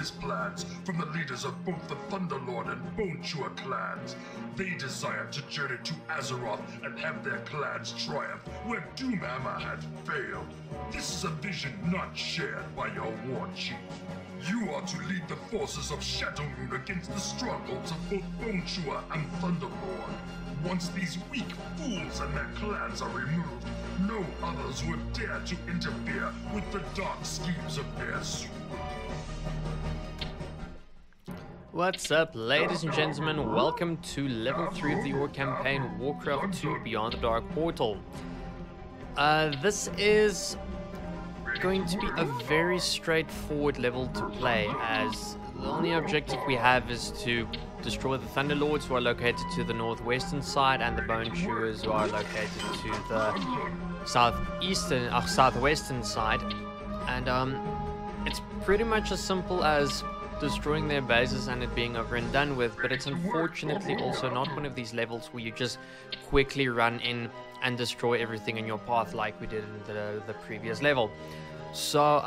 previous plans from the leaders of both the Thunderlord and Bonechewer clans. They desired to journey to Azeroth and have their clans triumph where Doomhammer had failed. This is a vision not shared by your war chief. You are to lead the forces of Shadowmoon against the strongholds of both Bonechewer and Thunderlord. Once these weak fools and their clans are removed, no others would dare to interfere with the dark schemes of their sword. What's up, ladies and gentlemen? Welcome to level 3 of the Orc campaign, Warcraft 2 Beyond the Dark Portal. This is going to be a very straightforward level to play, as the only objective we have is to destroy the Thunderlords, who are located to the northwestern side, and the Bonechewers, who are located to the southwestern side. And it's pretty much as simple as destroying their bases and it being over and done with, but it's unfortunately also not one of these levels where you just quickly run in and destroy everything in your path like we did in the previous level. So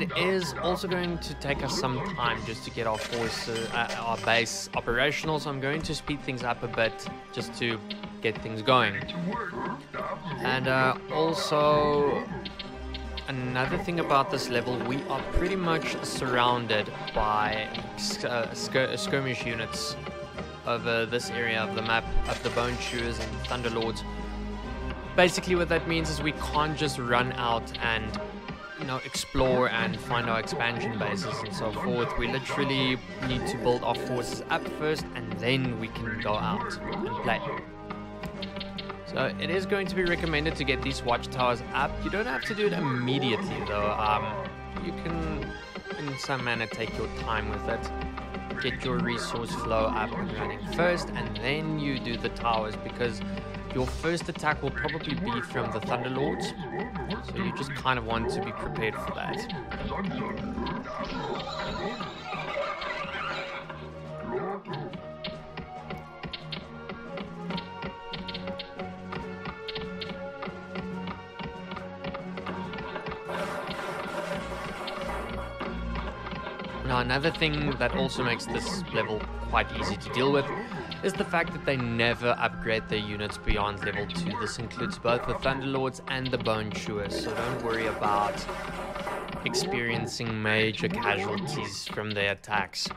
it is also going to take us some time just to get our base operational, so I'm going to speed things up a bit just to get things going. And also another thing about this level, we are pretty much surrounded by skirmish units over this area of the map, of the Bonechewers and Thunderlords. Basically what that means is we can't just run out and, you know, explore and find our expansion bases and so forth. We literally need to build our forces up first, and then we can go out and play. So it is going to be recommended to get these watchtowers up. You don't have to do it immediately though. You can in some manner take your time with it. Get your resource flow up and running first, and then you do the towers, because your first attack will probably be from the Thunderlords. So you just kind of want to be prepared for that. Now, another thing that also makes this level quite easy to deal with is the fact that they never upgrade their units beyond level 2. This includes both the Thunderlords and the Bonechewers, so don't worry about experiencing major casualties from their attacks.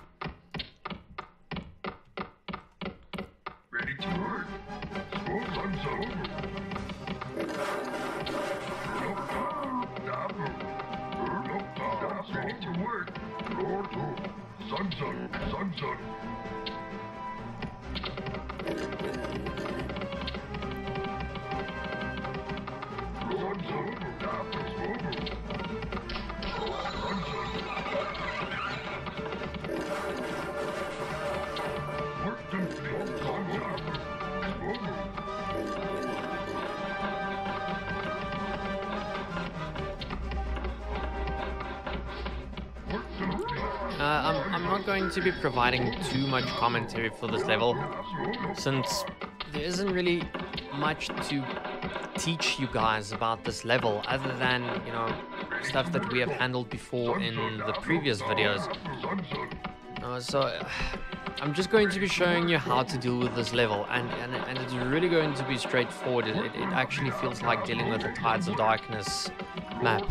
I'm not going to be providing too much commentary for this level, since there isn't really much to teach you guys about this level, other than, you know, stuff that we have handled before in the previous videos. So I'm just going to be showing you how to deal with this level, and it's really going to be straightforward. It actually feels like dealing with the Tides of Darkness map.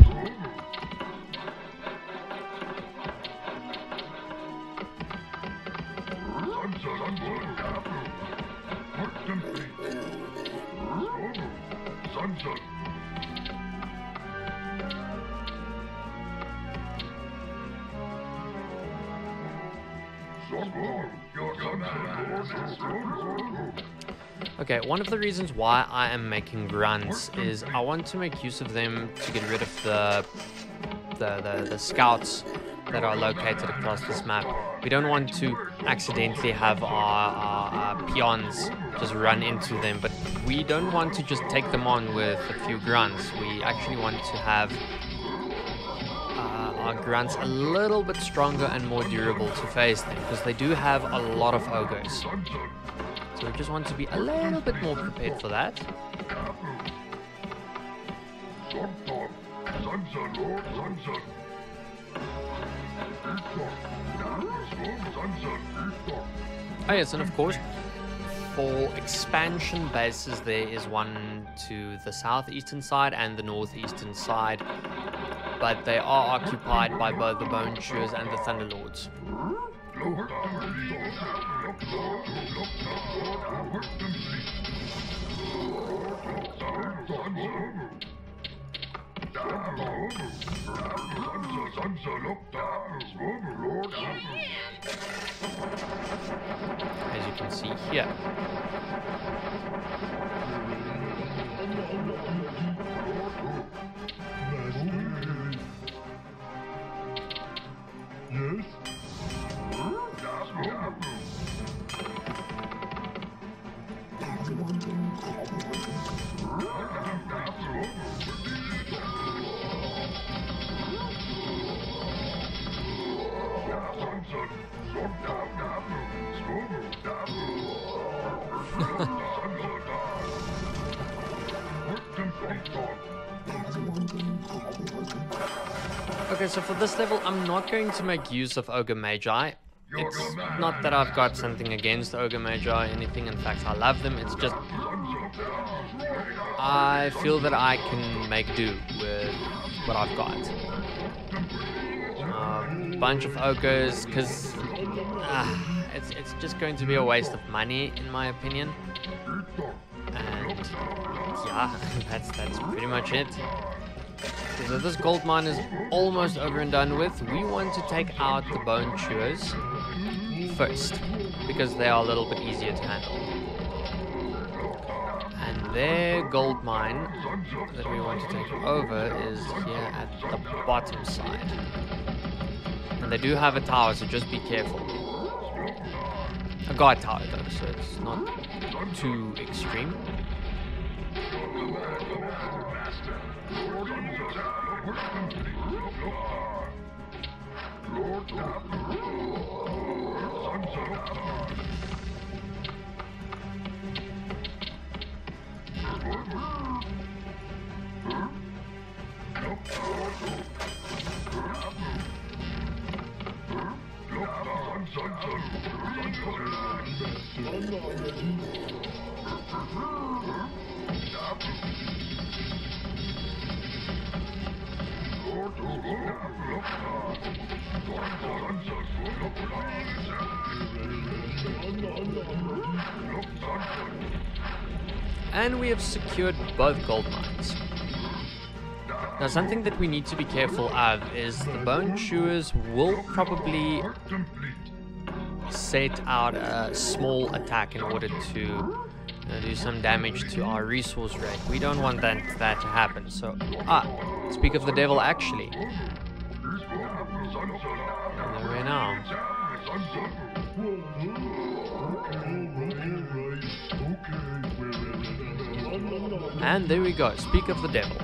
Okay, one of the reasons why I am making grunts is I want to make use of them to get rid of the scouts that are located across this map. We don't want to accidentally have our peons just run into them, but we don't want to just take them on with a few grunts. We actually want to have our grunts a little bit stronger and more durable to face them, because they do have a lot of ogres. So we just want to be a little bit more prepared for that. Oh yes, and of course, for expansion bases, there is one to the southeastern side and the northeastern side, but they are occupied by both the Bonechewers and the Thunderlords. As you can see here. Okay, so for this level, I'm not going to make use of Ogre Magi. It's not that I've got something against Ogre Magi or anything. In fact, I love them. It's just I feel that I can make do with what I've got. A bunch of ogres, because it's just going to be a waste of money, in my opinion. And yeah, that's pretty much it. So this gold mine is almost over and done with. We want to take out the Bonechewers first, because they are a little bit easier to handle. And their gold mine that we want to take over is here at the bottom side. And they do have a tower, so just be careful. A guard tower though, so it's not too extreme. And we have secured both gold mines. Now, something that we need to be careful of is the Bonechewers will probably set out a small attack in order to do some damage to our resource rate. We don't want that to happen. So, speak of the devil, actually. And there we are. And there we go. Speak of the devil.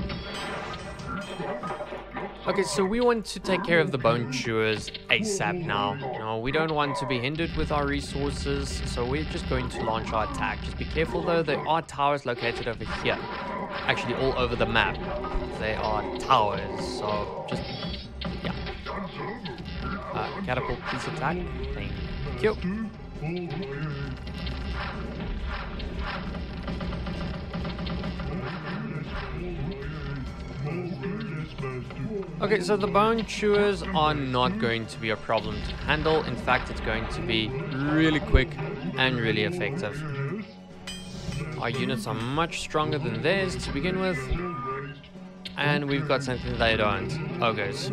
Okay, so we want to take care of the Bonechewers ASAP now. No, we don't want to be hindered with our resources, so we're just going to launch our attack. Just be careful though, there are towers located over here. Actually, all over the map. They are towers, so just, yeah. Catapult, please attack. Thank you. Okay, so the Bonechewers are not going to be a problem to handle. In fact, it's going to be really quick and really effective. Our units are much stronger than theirs to begin with. And we've got something they don't. Ogres.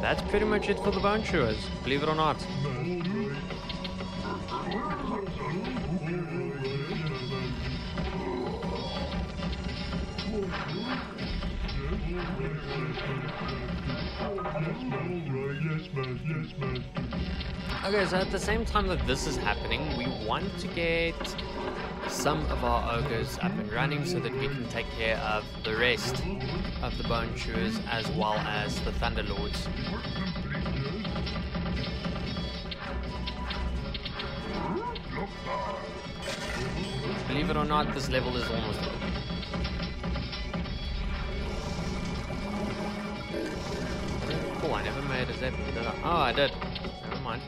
That's pretty much it for the Bonechewers, believe it or not. Okay, so at the same time that this is happening, we want to get some of our ogres up and running so that we can take care of the rest of the Bonechewers as well as the Thunderlords. Believe it or not, this level is almost over. Oh, I never made a zap, did I? Oh, I did. Never mind.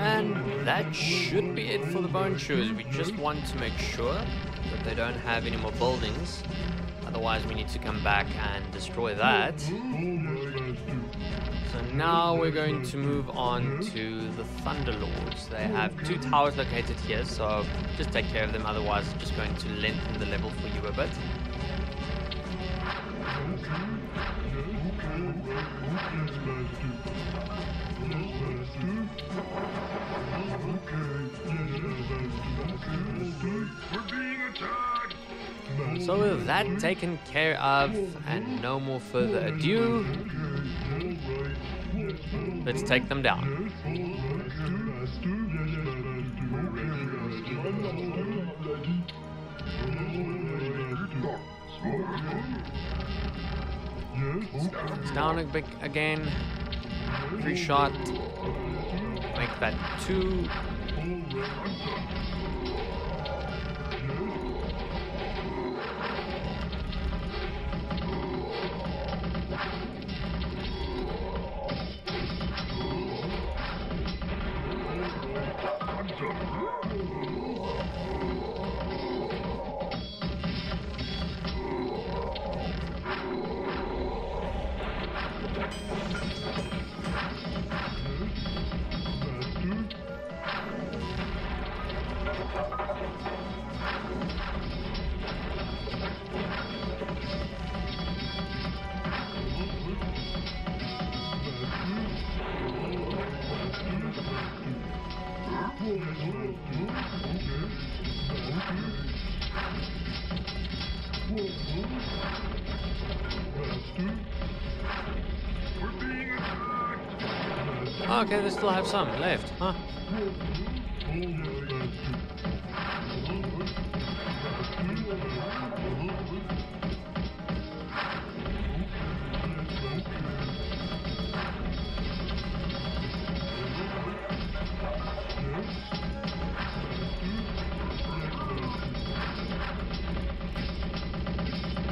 And that should be it for the Bonechewers. We just want to make sure that they don't have any more buildings, otherwise we need to come back and destroy that. So now we're going to move on to the Thunderlords. They have two towers located here, so just take care of them, otherwise it's just going to lengthen the level for you a bit. So with that taken care of, and no more further ado, let's take them down. It's down a bit again. Free shot. Make that two. Okay, they still have some left, huh?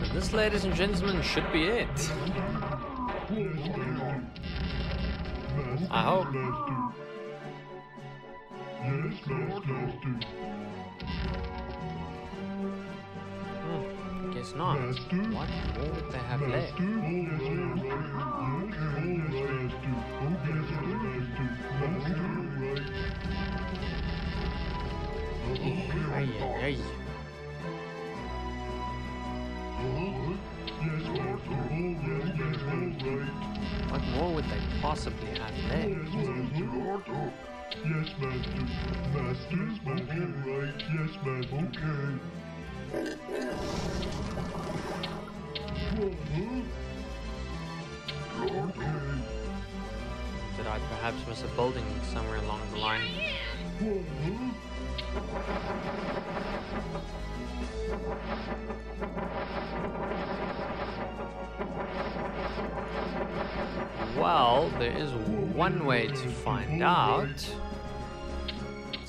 And this, ladies and gentlemen, should be it. I hope. Guess not. What more would they have left? What more would they possibly have left? Yes, master. Master's making right. Yes, master. Okay. Did I perhaps perhaps was a building somewhere along the line. Well, there is one way to find out. Let's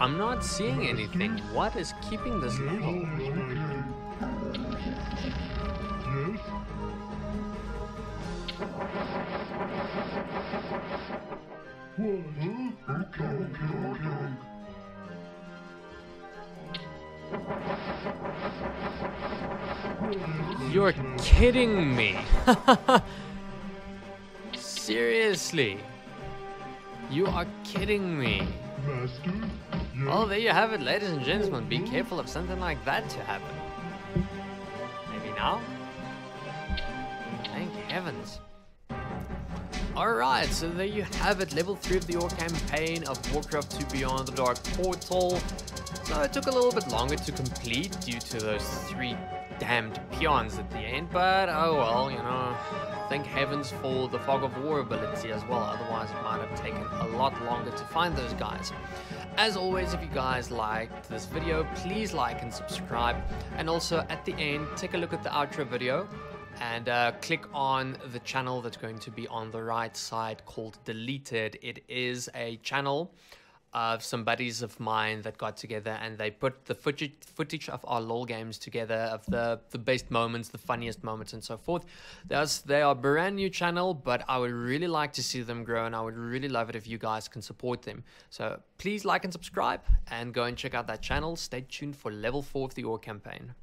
I'm not seeing anything. What is keeping this level? Yes? You're kidding me. Seriously. You are kidding me. Well, there you have it, ladies and gentlemen. Be careful of something like that to happen. Maybe now? Thank heavens. Alright, so there you have it, level 3 of the Ogre campaign of Warcraft 2 Beyond the Dark Portal. So it took a little bit longer to complete due to those 3 damned peons at the end, but oh well, you know, thank heavens for the Fog of War ability as well, otherwise it might have taken a lot longer to find those guys. As always, if you guys liked this video, please like and subscribe, and also at the end, take a look at the outro video. And click on the channel that's going to be on the right side called Deleted. It is a channel of some buddies of mine that got together and they put the footage of our LoL games together, of the best moments, the funniest moments and so forth. They are a brand new channel, but I would really like to see them grow and I would really love it if you guys can support them. So please like and subscribe and go and check out that channel. Stay tuned for level 4 of the Ogre campaign.